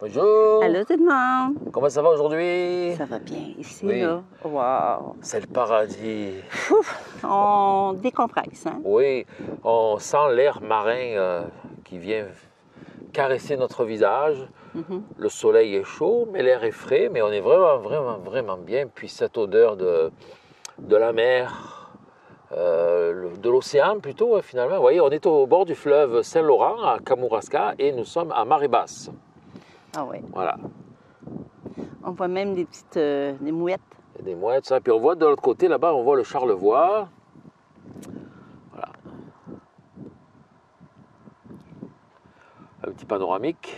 Bonjour. Allô tout le monde. Comment ça va aujourd'hui? Ça va bien ici, oui. Là. Wow. C'est le paradis. Ouf, on décompresse, hein? Oui, on sent l'air marin qui vient caresser notre visage. Mm-hmm. Le soleil est chaud, mais l'air est frais, mais on est vraiment, vraiment, vraiment bien. Puis cette odeur de la mer... de l'océan plutôt, finalement. Vous voyez, on est au bord du fleuve Saint-Laurent, à Kamouraska, et nous sommes à marée basse. Ah oui. Voilà. On voit même des petites des mouettes. Des mouettes, ça. Puis on voit de l'autre côté, là-bas, on voit le Charlevoix. Voilà. Un petit panoramique.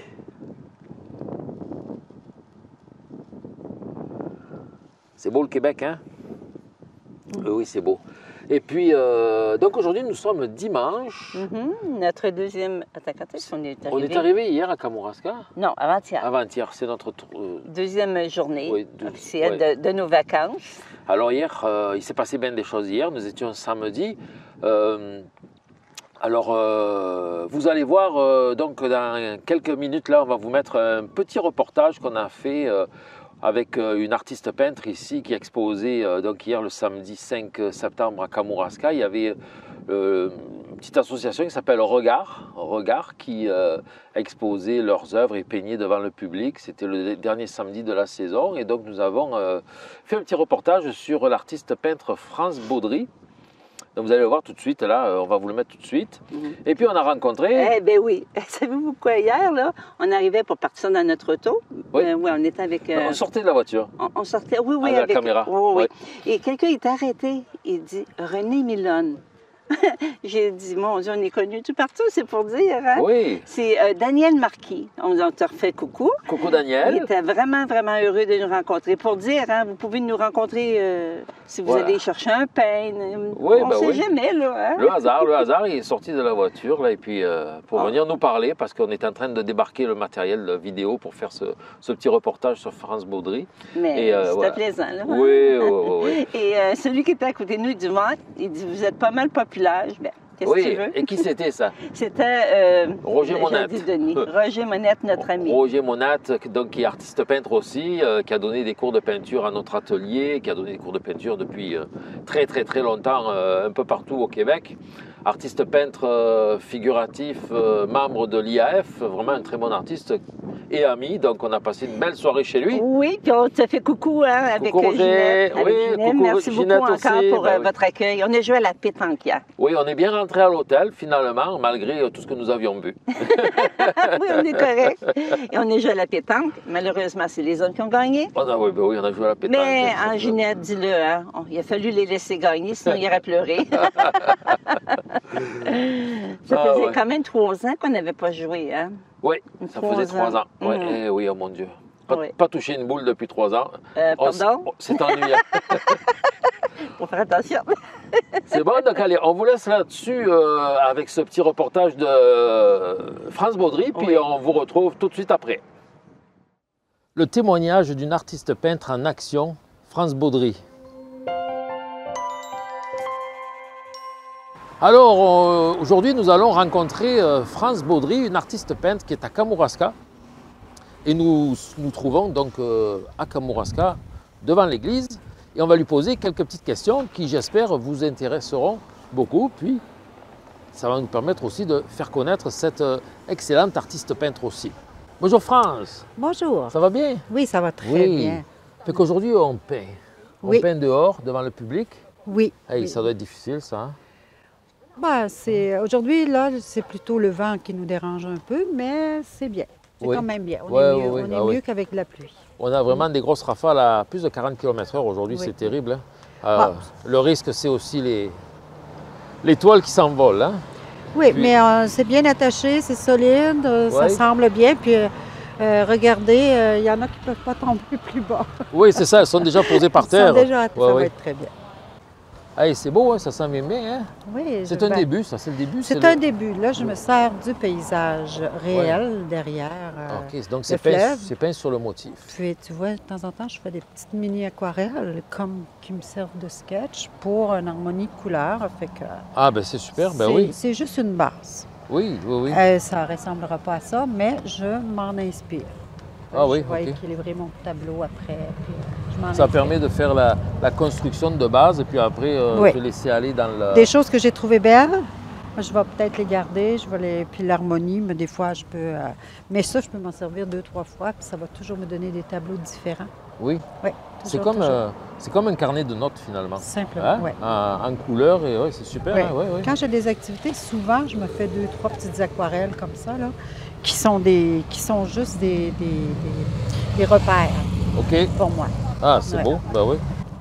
C'est beau le Québec, hein? Mmh. Oui, c'est beau. Et puis, donc aujourd'hui, nous sommes dimanche. Mm-hmm. Notre deuxième... Attends, quand est-ce qu'on est arrivé? On est arrivé hier à Kamouraska? Non, avant-hier. Avant-hier, c'est notre... Deuxième journée officielle de nos vacances. Alors hier, il s'est passé bien des choses hier. Nous étions samedi. Vous allez voir, donc dans quelques minutes, là, on va vous mettre un petit reportage qu'on a fait... avec une artiste peintre ici qui exposait donc hier le samedi 5 septembre à Kamouraska. Il y avait une petite association qui s'appelle Regard qui exposait leurs œuvres et peignait devant le public. C'était le dernier samedi de la saison et donc nous avons fait un petit reportage sur l'artiste peintre France Beaudry. Donc vous allez le voir tout de suite, là, on va vous le mettre tout de suite. Mm-hmm. Et puis on a rencontré... Eh bien oui, savez-vous pourquoi hier, là, on arrivait pour partir dans notre auto? Oui, oui on était avec... On sortait de la voiture. On sortait, oui, oui. Avec la caméra. Oui, oui. Et quelqu'un est arrêté, il dit « René Milone ». J'ai dit « Mon Dieu, on est connus tout partout, c'est pour dire. Hein? » Oui. C'est Daniel Marquis. On te refait coucou. Coucou Daniel. Il était vraiment, vraiment heureux de nous rencontrer. Pour dire, hein, vous pouvez nous rencontrer... si vous allez chercher un pain, oui, on ne sait jamais. Là, hein? Le hasard, il est sorti de la voiture là, et puis, pour venir nous parler, parce qu'on est en train de débarquer le matériel vidéo pour faire ce petit reportage sur France Beaudry. Mais c'était plaisant. Là. Oui, oui, oui. Et celui qui était à côté de nous du monde, il dit, vous êtes pas mal populaire. Ben, qu'est-ce que tu veux? Et qui c'était ça? C'était Roger Monnette. Roger Monnette, notre ami. Roger Monnette, donc, qui est artiste peintre aussi, qui a donné des cours de peinture à notre atelier, qui a donné des cours de peinture depuis très très très longtemps, un peu partout au Québec. Artiste peintre figuratif, membre de l'IAF, vraiment un très bon artiste et ami. Donc on a passé une belle soirée chez lui. Oui, puis on te fait coucou hein, avec Ginette. Oui, coucou merci Ginette beaucoup aussi. Encore pour votre accueil. On a joué à la pétanque hier. Oui, on est bien rentré à l'hôtel finalement, malgré tout ce que nous avions bu. Oui, on est correct. Et on a joué à la pétanque. Malheureusement, c'est les hommes qui ont gagné. Oh, non, oui, ben oui, on a joué à la pétanque. Mais en Ginette, dis-le, hein, il a fallu les laisser gagner, sinon ils auraient pleuré. Ça faisait quand même 3 ans qu'on n'avait pas joué, hein? Oui, ça faisait 3 ans. Ouais. Mm-hmm. Eh oui, oh mon Dieu. Pas touché une boule depuis 3 ans. Pardon? C'est ennuyant. Faut faire attention. C'est bon, donc allez, on vous laisse là-dessus avec ce petit reportage de France Beaudry, puis on vous retrouve tout de suite après. Le témoignage d'une artiste peintre en action, France Beaudry. Alors, aujourd'hui, nous allons rencontrer France Beaudry, une artiste peintre qui est à Kamouraska. Et nous trouvons donc à Kamouraska, devant l'église. Et on va lui poser quelques petites questions qui, j'espère, vous intéresseront beaucoup. Puis, ça va nous permettre aussi de faire connaître cette excellente artiste peintre aussi. Bonjour France. Bonjour. Ça va bien? Oui, ça va très bien. Fait qu'aujourd'hui, on peint. On peint dehors, devant le public. Oui. Hey, ça doit être difficile, ça. Hein? Ben, aujourd'hui, là, c'est plutôt le vent qui nous dérange un peu, mais c'est bien. C'est quand même bien. On est mieux qu'avec la pluie. On a vraiment des grosses rafales à plus de 40 km/h aujourd'hui. C'est terrible. Hein? Le risque, c'est aussi les toiles qui s'envolent. Hein? Oui, puis... mais c'est bien attaché, c'est solide, ça semble bien. Puis regardez, il y en a qui ne peuvent pas tomber plus bas. Oui, c'est ça. Elles sont déjà posées par terre. Elles sont déjà ça va être très bien. Hey, c'est beau, hein? Ça sent mes mains. Hein? Oui, c'est un début, ça, c'est le début. C'est un début. Là, je me sers du paysage réel derrière donc c'est peint sur le motif. Puis, tu vois, de temps en temps, je fais des petites mini-aquarelles comme qui me servent de sketch pour une harmonie de couleurs. Fait que, ben c'est super, ben oui. C'est juste une base. Oui, oui, oui. Ça ne ressemblera pas à ça, mais je m'en inspire. Ah oui, je vais équilibrer mon tableau après. Puis ça permet de faire la construction de base et puis après, je vais laisser aller dans le... Des choses que j'ai trouvées belles, je vais peut-être les garder, je vais les... puis l'harmonie, mais des fois, je peux... Mais ça, je peux m'en servir 2-3 fois, puis ça va toujours me donner des tableaux différents. Oui, oui, c'est comme un carnet de notes, finalement. Simplement, hein? Oui. En couleur, et ouais, c'est super. Oui. Hein? Ouais, ouais. Quand j'ai des activités, souvent, je me fais 2-3 petites aquarelles comme ça, là, qui sont juste des repères pour moi. Ah, c'est beau, ben oui.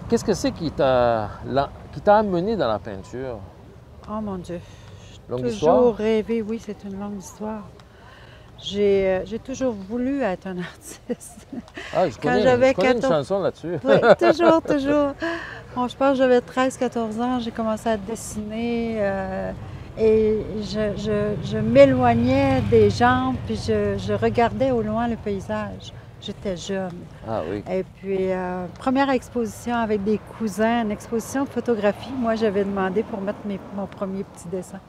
Qu'est-ce que c'est qui t'a amené dans la peinture? Oh mon Dieu, j'ai toujours rêvé, oui, c'est une longue histoire. J'ai toujours voulu être un artiste. Ah, je connais une chanson là-dessus. Oui, toujours, toujours. Bon, je pense que j'avais 13-14 ans, j'ai commencé à dessiner et je m'éloignais des gens, puis je regardais au loin le paysage. J'étais jeune. Ah oui. Et puis, première exposition avec des cousins, une exposition de photographie. Moi, j'avais demandé pour mettre mon premier petit dessin.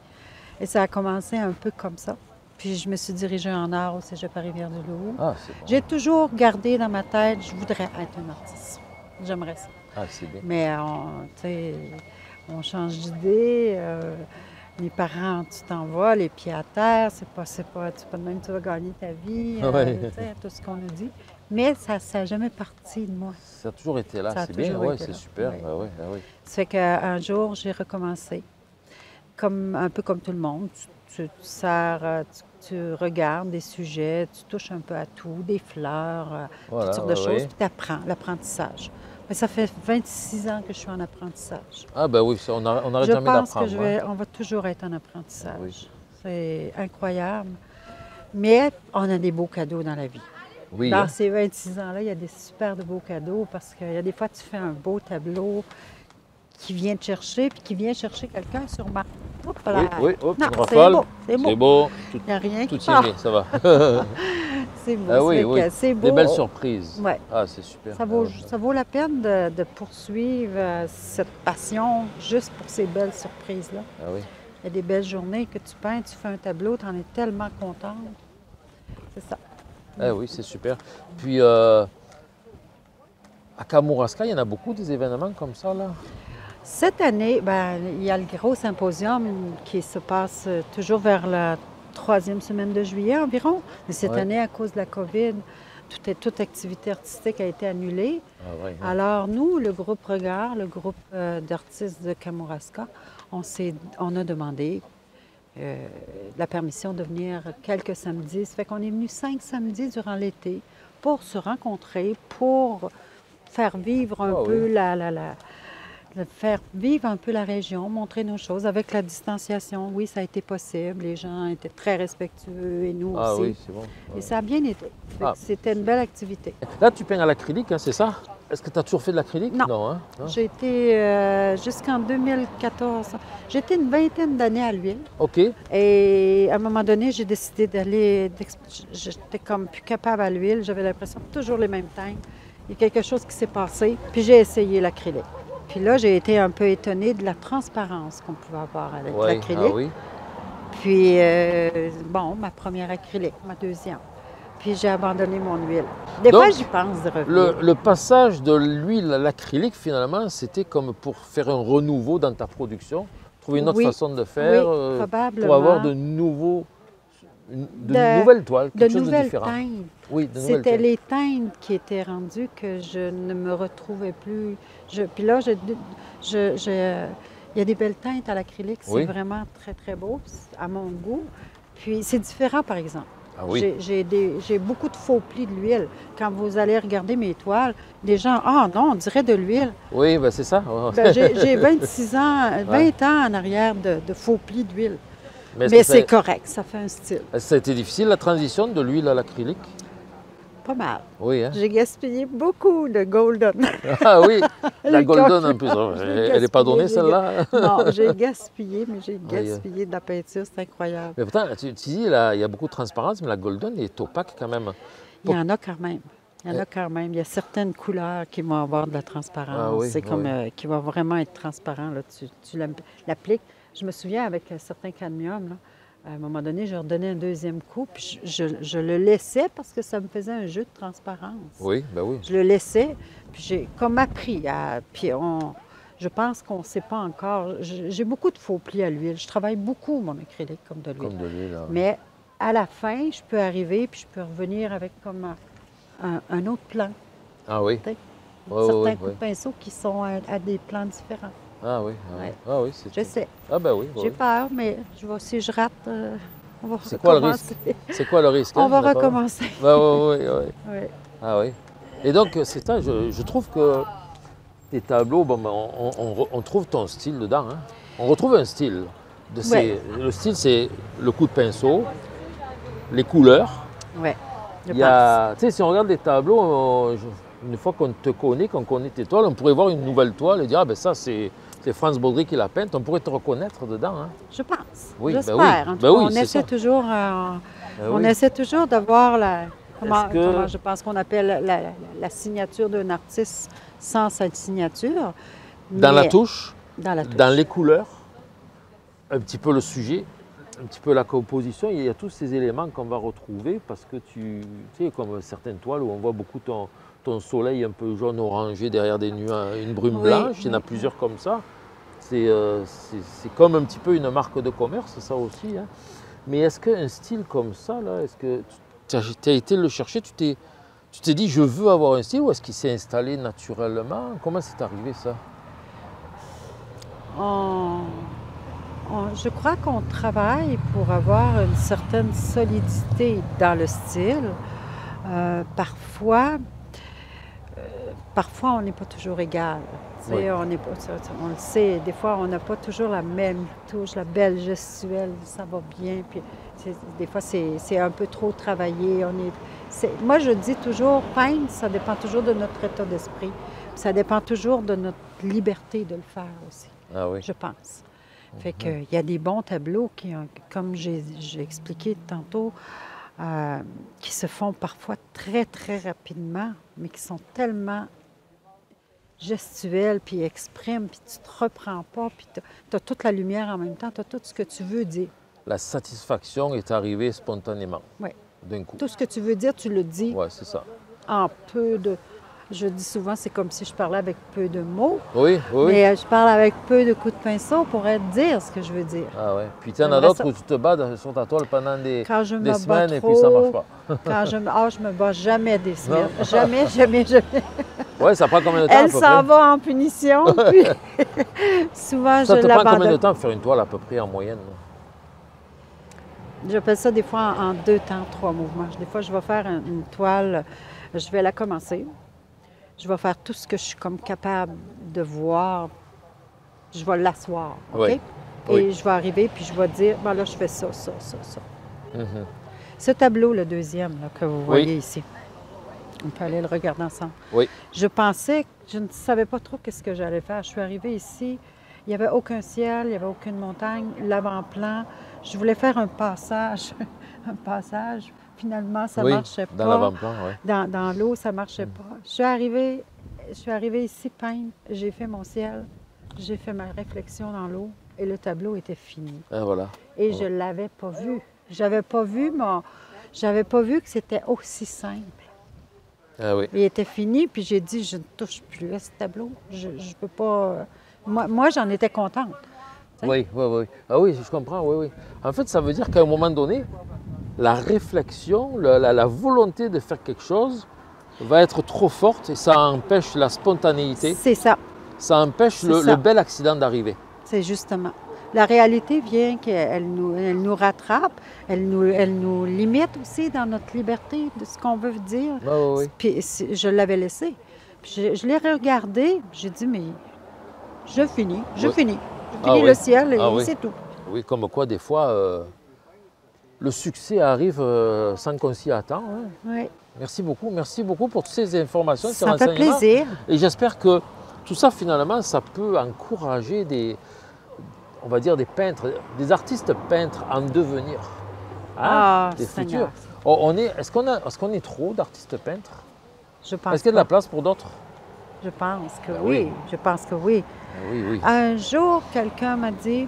Et ça a commencé un peu comme ça. Puis je me suis dirigée en art au Cégep à Rivière-du-Loup. Ah, c'est bon. J'ai toujours gardé dans ma tête, je voudrais être un artiste. J'aimerais ça. Ah, c'est bien. Mais tu sais, on change d'idée. Les parents, tu t'en vas, les pieds à terre, c'est pas de même tu vas gagner ta vie, tout ce qu'on nous dit. Mais ça n'a jamais parti de moi. Ça a toujours été là, c'est bien, oui, c'est super. Ouais. Ouais, ouais, ouais. Ça fait qu'un jour, j'ai recommencé, un peu comme tout le monde. Tu regardes des sujets, tu touches un peu à tout, des fleurs, voilà, toutes sortes de choses, puis tu apprends l'apprentissage. Mais ça fait 26 ans que je suis en apprentissage. Ah ben oui, on n'arrête jamais d'apprendre. Je pense qu'on va toujours être en apprentissage. Oui. C'est incroyable. Mais on a des beaux cadeaux dans la vie. Oui, dans ces 26 ans-là, il y a des super de beaux cadeaux parce qu'il y a des fois, tu fais un beau tableau qui vient te chercher, puis qui vient chercher quelqu'un sur ma... Oups, là. Oui, oui, c'est beau, c'est beau. C'est beau, il n'y a rien qui part. Tout y est, ça va. C'est beau, oui, c'est beau. Des belles surprises. Ouais. Ah, c'est super. Ça vaut la peine de poursuivre cette passion juste pour ces belles surprises-là. Ah oui. Il y a des belles journées que tu peins, tu fais un tableau, tu en es tellement contente. C'est ça. Ah oui, c'est super. Puis, à Kamouraska, il y en a beaucoup des événements comme ça, là? Cette année, ben, il y a le gros symposium qui se passe toujours vers la 3e semaine de juillet environ. Mais cette année, à cause de la COVID, toute activité artistique a été annulée. Ah, oui, oui. Alors nous, le groupe Regard, le groupe d'artistes de Kamouraska, on a demandé la permission de venir quelques samedis. Ça fait qu'on est venu 5 samedis durant l'été pour se rencontrer, pour faire vivre un peu faire vivre un peu la région, montrer nos choses avec la distanciation. Oui, ça a été possible. Les gens étaient très respectueux et nous aussi. Ah oui, c'est bon. Ouais. Et ça a bien été. C'était une belle activité. Là, tu peins à l'acrylique, hein, c'est ça? Est-ce que tu as toujours fait de l'acrylique? Non. Non, hein? Non. J'ai été jusqu'en 2014. J'ai été une vingtaine d'années à l'huile. OK. Et à un moment donné, j'ai décidé d'aller... J'étais comme plus capable à l'huile. J'avais l'impression toujours les mêmes teintes. Il y a quelque chose qui s'est passé. Puis j'ai essayé l'acrylique. Puis là, j'ai été un peu étonnée de la transparence qu'on pouvait avoir avec l'acrylique. Ah oui. Puis, bon, ma première acrylique, ma deuxième. Puis j'ai abandonné mon huile. Des fois, j'y pense de revenir. Le passage de l'huile à l'acrylique, finalement, c'était comme pour faire un renouveau dans ta production, trouver une autre façon de faire, probablement, pour avoir de nouveaux... De nouvelles toiles, quelque chose de différent. Teintes. Oui, de nouvelles teintes. C'était les teintes qui étaient rendues que je ne me retrouvais plus. Puis là, il y a des belles teintes à l'acrylique. C'est vraiment très, très beau, à mon goût. Puis c'est différent, par exemple. Ah oui. J'ai beaucoup de faux plis de l'huile. Quand vous allez regarder mes toiles, les gens, ah non, on dirait de l'huile. Oui, bien c'est ça. Ben, j'ai 26 ans, 20 ans en arrière de faux plis d'huile. Mais c'est correct, ça fait un style. Ça a été difficile, la transition de l'huile à l'acrylique? Pas mal. Oui, hein? J'ai gaspillé beaucoup de Golden. Ah oui, la Golden en plus. Elle n'est pas donnée, celle-là? Non, j'ai gaspillé, mais j'ai gaspillé de la peinture, c'est incroyable. Mais pourtant, tu dis, là, il y a beaucoup de transparence, mais la Golden est opaque quand même. Il y en a quand même. Il y en a quand même. Il y a certaines couleurs qui vont avoir de la transparence. Ah, oui, c'est comme qui va vraiment être transparent. Là. Tu l'appliques. Je me souviens avec certains cadmiums, À un moment donné, je redonnais un deuxième coup, puis je le laissais parce que ça me faisait un jeu de transparence. Oui, ben oui. Je le laissais, puis j'ai comme appris à... Puis je pense qu'on ne sait pas encore... J'ai beaucoup de faux plis à l'huile. Je travaille beaucoup mon acrylique comme de l'huile. Comme de l'huile, hein. Mais à la fin, je peux arriver, puis je peux revenir avec comme un autre plan. Ah oui? Certains coups de pinceau qui sont à des plans différents. Ah oui, ah oui. Ouais. Ah oui, c'est... Je sais. Ah ben oui. J'ai peur, mais je vois, si je rate, on va recommencer. C'est quoi le risque? On va recommencer. Ben oui, oui, oui. Oui. Ah oui. Et donc, c'est ça, je trouve que tes tableaux, bon, ben, on trouve ton style dedans. Hein? On retrouve un style. De ces... ouais. Le style, c'est le coup de pinceau, les couleurs. Oui, je pense. Tu sais, si on regarde des tableaux, une fois qu'on te connaît, qu'on connaît tes toiles, on pourrait voir une nouvelle toile et dire « Ah ben ça, c'est... C'est France Beaudry qui l'a peinte, on pourrait te reconnaître dedans. » Hein? Je pense, oui, j'espère. Ben oui. En tout cas, ben oui, on essaie toujours d'avoir la... Comment je pense qu'on appelle la signature d'un artiste sans sa signature. Dans la touche, dans les couleurs, un petit peu le sujet, un petit peu la composition. Il y a tous ces éléments qu'on va retrouver parce que tu sais, comme certaines toiles où on voit beaucoup ton soleil un peu jaune-orangé derrière des nuages, une brume blanche, il y en a plusieurs comme ça. C'est comme un petit peu une marque de commerce, ça aussi. Hein. Mais est-ce qu'un style comme ça, là, est-ce que tu as été le chercher, tu t'es dit je veux avoir un style, ou est-ce qu'il s'est installé naturellement? Comment c'est arrivé ça? Je crois qu'on travaille pour avoir une certaine solidité dans le style. Parfois, on n'est pas toujours égal. Oui. On le sait, des fois, on n'a pas toujours la même touche, la belle gestuelle, ça va bien. Puis, des fois, c'est un peu trop travaillé. Moi, je dis toujours, peindre, ça dépend toujours de notre état d'esprit. Ça dépend toujours de notre liberté de le faire aussi, je pense. Fait qu'il y a des bons tableaux qui, comme j'ai expliqué tantôt, qui se font parfois très, très rapidement, mais qui sont tellement... gestuelle, puis exprime, puis tu te reprends pas, puis tu as toute la lumière en même temps, tu as tout ce que tu veux dire. La satisfaction est arrivée spontanément, d'un coup. Tout ce que tu veux dire, tu le dis. Oui, c'est ça. En peu de... Je dis souvent, c'est comme si je parlais avec peu de mots. Oui, oui. Mais je parle avec peu de coups de pinceau pour dire ce que je veux dire. Ah oui. Puis tu en as d'autres où tu te bats sur ta toile pendant des semaines et puis ça ne marche pas. Quand je me bats jamais des semaines. Non. Jamais, jamais, jamais. Oui, ça prend combien de temps? Elle s'en va en punition, puis souvent je l'abandonne. Ça te prend combien de temps pour faire une toile à peu près en moyenne? J'appelle ça des fois en 2 temps, 3 mouvements. Des fois, je vais faire une toile, je vais la commencer. Je vais faire tout ce que je suis comme capable de voir. Je vais l'asseoir, OK? Oui. Et je vais arriver, puis je vais dire, ben là, je fais ça, ça, ça, ça. Ce tableau, le deuxième, là, que vous voyez ici, on peut aller le regarder ensemble. Oui. Je pensais, je ne savais pas trop qu'est-ce que j'allais faire. Je suis arrivée ici, il n'y avait aucun ciel, il n'y avait aucune montagne, l'avant-plan. Je voulais faire un passage, Finalement, ça ne marchait pas. Dans l'avant-plan, dans l'eau, ça ne marchait pas. Je suis arrivée ici peindre, j'ai fait mon ciel, j'ai fait ma réflexion dans l'eau et le tableau était fini. Et voilà. Et je ne l'avais pas vu. Je n'avais pas vu, que c'était aussi simple. Ah oui. Il était fini, puis j'ai dit, je ne touche plus à ce tableau. Je ne peux pas... Moi j'en étais contente. Oui, oui, oui. Ah oui, je comprends, oui, oui. En fait, ça veut dire qu'à un moment donné, la réflexion, la volonté de faire quelque chose va être trop forte et ça empêche la spontanéité. C'est ça. Ça empêche le bel accident d'arriver. C'est justement. La réalité vient qu'elle nous rattrape, elle nous limite aussi dans notre liberté de ce qu'on veut dire. Oh, oui. Puis je l'avais laissé. Puis je l'ai regardé, j'ai dit, mais je finis. Je finis le ciel et c'est tout. Oui, comme quoi des fois, le succès arrive sans qu'on s'y attend. Hein. Oui. Merci beaucoup pour toutes ces informations. Ça fait plaisir. Et j'espère que tout ça, finalement, ça peut encourager des... on va dire des peintres, des artistes peintres en devenir, hein? Des futurs. Est-ce qu'on est trop d'artistes peintres? Je pense. Est-ce qu'il y a de la place pour d'autres? Je pense que oui. Je pense que oui. Un jour, quelqu'un m'a dit,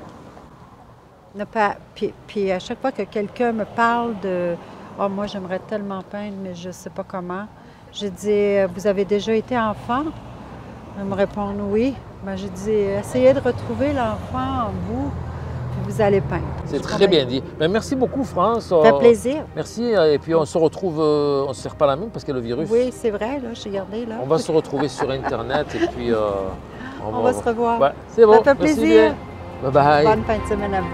Puis à chaque fois que quelqu'un me parle de « Oh, moi, j'aimerais tellement peindre, mais je ne sais pas comment », j'ai dit « Vous avez déjà été enfant? » Ils me répondent « Oui ». Ben, j'ai dit « Essayez de retrouver l'enfant en vous, puis vous allez peindre. » C'est très bien dit. Mais merci beaucoup, France. Ça fait plaisir. Merci. Et puis on se retrouve, on ne se serre pas la main parce que le virus. Oui, c'est vrai, là, j'ai gardé. Là. On va se retrouver sur Internet et puis on va se revoir. Ouais, c'est bon. Ça fait plaisir. Bye bye. Bonne fin de semaine à vous.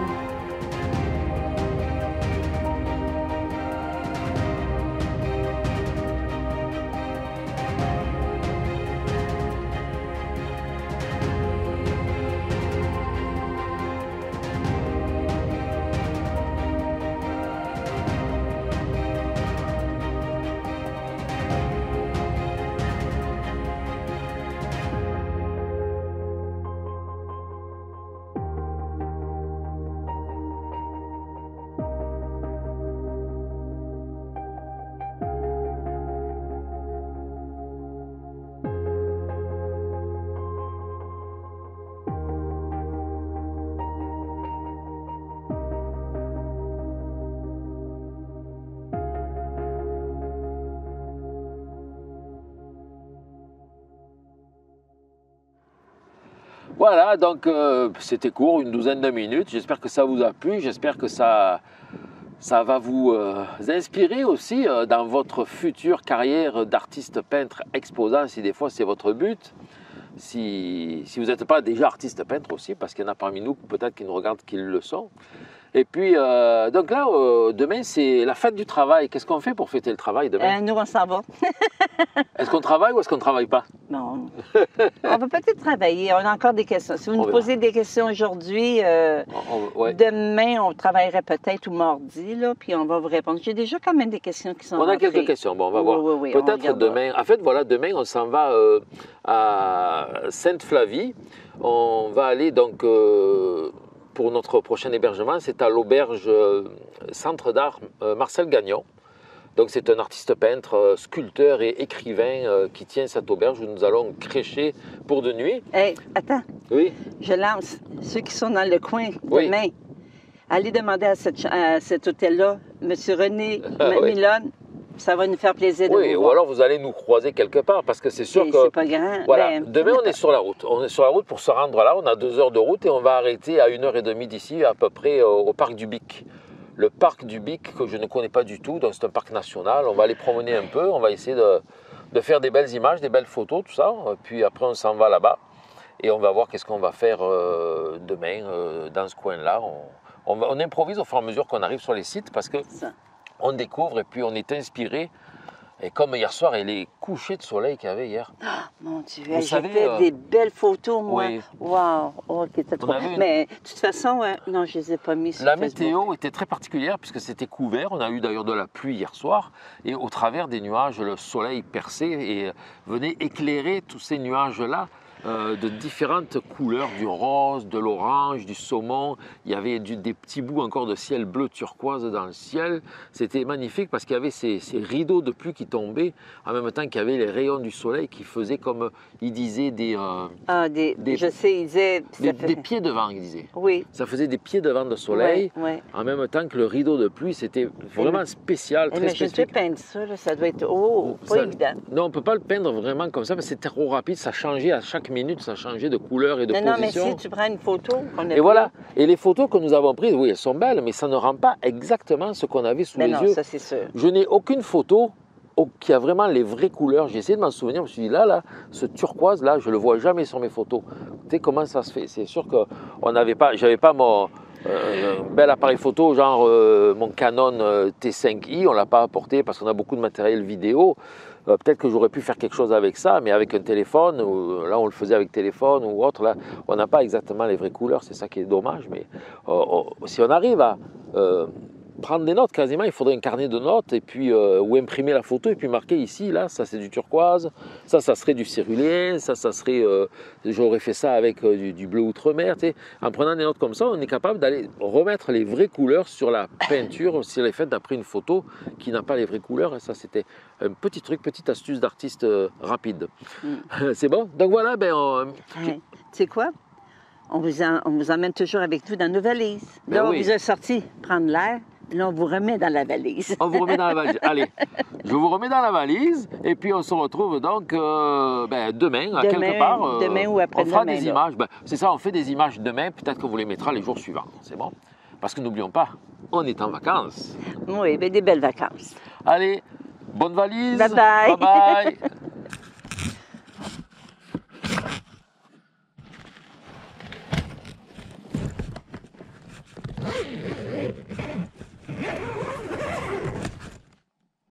Voilà, donc c'était court, une douzaine de minutes. J'espère que ça vous a plu, j'espère que ça va vous inspirer aussi dans votre future carrière d'artiste peintre exposant, si des fois c'est votre but. Si vous n'êtes pas déjà artiste peintre aussi, parce qu'il y en a parmi nous peut-être qui nous regardent qui le sont. Et puis, donc là, demain, c'est la fête du travail. Qu'est-ce qu'on fait pour fêter le travail demain? Nous, on s'en va. Est-ce qu'on travaille ou est-ce qu'on ne travaille pas? Non. On va peut-être travailler. On a encore des questions. Si vous nous posez des questions aujourd'hui, demain, on travaillerait peut-être ou mardi, là, puis on va vous répondre. J'ai déjà quand même des questions qui sont rentrées. On a quelques questions. Bon, on va voir. Oui, peut-être demain. En fait, voilà, demain, on s'en va à Sainte-Flavie. On va aller, donc... pour notre prochain hébergement, c'est à l'auberge Centre d'art Marcel Gagnon. Donc c'est un artiste peintre, sculpteur et écrivain qui tient cette auberge où nous allons crêcher pour de nuit. Hey, attends. Oui. Je lance ceux qui sont dans le coin demain. Allez demander à cet hôtel-là, M. René Milone. Ça va nous faire plaisir de vous voir. Ou alors vous allez nous croiser quelque part, parce que c'est sûr que... c'est pas grand. Voilà. Ben, demain, on est sur la route. On est sur la route pour se rendre là. On a 2 heures de route et on va arrêter à 1h30 d'ici, à peu près au parc du Bic. Le parc du Bic, que je ne connais pas du tout, donc c'est un parc national. On va aller promener un peu. On va essayer de faire des belles images, des belles photos, tout ça. Puis après, on s'en va là-bas. Et on va voir qu'est-ce qu'on va faire demain dans ce coin-là. On improvise au fur et à mesure qu'on arrive sur les sites, parce que... on découvre et puis on est inspiré. Et comme hier soir, il est couché de soleil qu'il y avait hier. Oh, mon Dieu, j'ai fait des belles photos, moi. Waouh, c'était trop... Mais de toute façon, non, je ne les ai pas mis sur Facebook. La météo était très particulière puisque c'était couvert. On a eu d'ailleurs de la pluie hier soir. Et au travers des nuages, le soleil perçait et venait éclairer tous ces nuages-là. De différentes couleurs, du rose, de l'orange, du saumon. Il y avait des petits bouts encore de ciel bleu turquoise dans le ciel. C'était magnifique parce qu'il y avait ces rideaux de pluie qui tombaient, en même temps qu'il y avait les rayons du soleil qui faisaient, comme il disait, des pieds de vent, il disait. Oui. Ça faisait des pieds de vent de soleil, en même temps que le rideau de pluie. C'était vraiment spécial, très spécial. Je peux peindre ça, là, ça doit être pas évident. Non, on ne peut pas le peindre vraiment comme ça, parce que c'est trop rapide, ça changeait à chaque minutes, ça changeait de couleur et de position. Non, mais si tu prends une photo... voilà. Et les photos que nous avons prises, oui, elles sont belles, mais ça ne rend pas exactement ce qu'on avait sous les yeux. Ça, c'est sûr. Je n'ai aucune photo qui a vraiment les vraies couleurs. J'ai essayé de m'en souvenir, je me suis dit, là, ce turquoise-là, je ne le vois jamais sur mes photos. Tu sais, comment ça se fait? C'est sûr que j'avais pas mon... bel appareil photo, genre mon Canon T5i, on ne l'a pas apporté parce qu'on a beaucoup de matériel vidéo. Peut-être que j'aurais pu faire quelque chose avec ça, mais avec un téléphone, là on le faisait avec téléphone ou autre, là on n'a pas exactement les vraies couleurs, c'est ça qui est dommage. Mais si on arrive à prendre des notes quasiment, il faudrait un carnet de notes et puis, ou imprimer la photo et puis marquer ici, là, ça c'est du turquoise, ça serait du cérulien, ça serait, j'aurais fait ça avec du bleu outre-mer, tu sais. En prenant des notes comme ça, on est capable d'aller remettre les vraies couleurs sur la peinture, si elle est faite d'après une photo qui n'a pas les vraies couleurs, et ça c'était un petit truc, petite astuce d'artiste rapide. C'est bon? Donc voilà, ben... Tu sais quoi? On vous emmène toujours avec nous dans nos valises. Ben là, on vous a sorti prendre l'air. Là, on vous remet dans la valise. On vous remet dans la valise. Allez, je vous remets dans la valise et puis on se retrouve donc demain, à quelque part. Demain ou après-demain. On fera des images. Ben, c'est ça, on fait des images demain. Peut-être qu'on vous les mettra les jours suivants. C'est bon? Parce que n'oublions pas, on est en vacances. Oui, ben des belles vacances. Allez, bonne valise. Bye bye. Bye bye.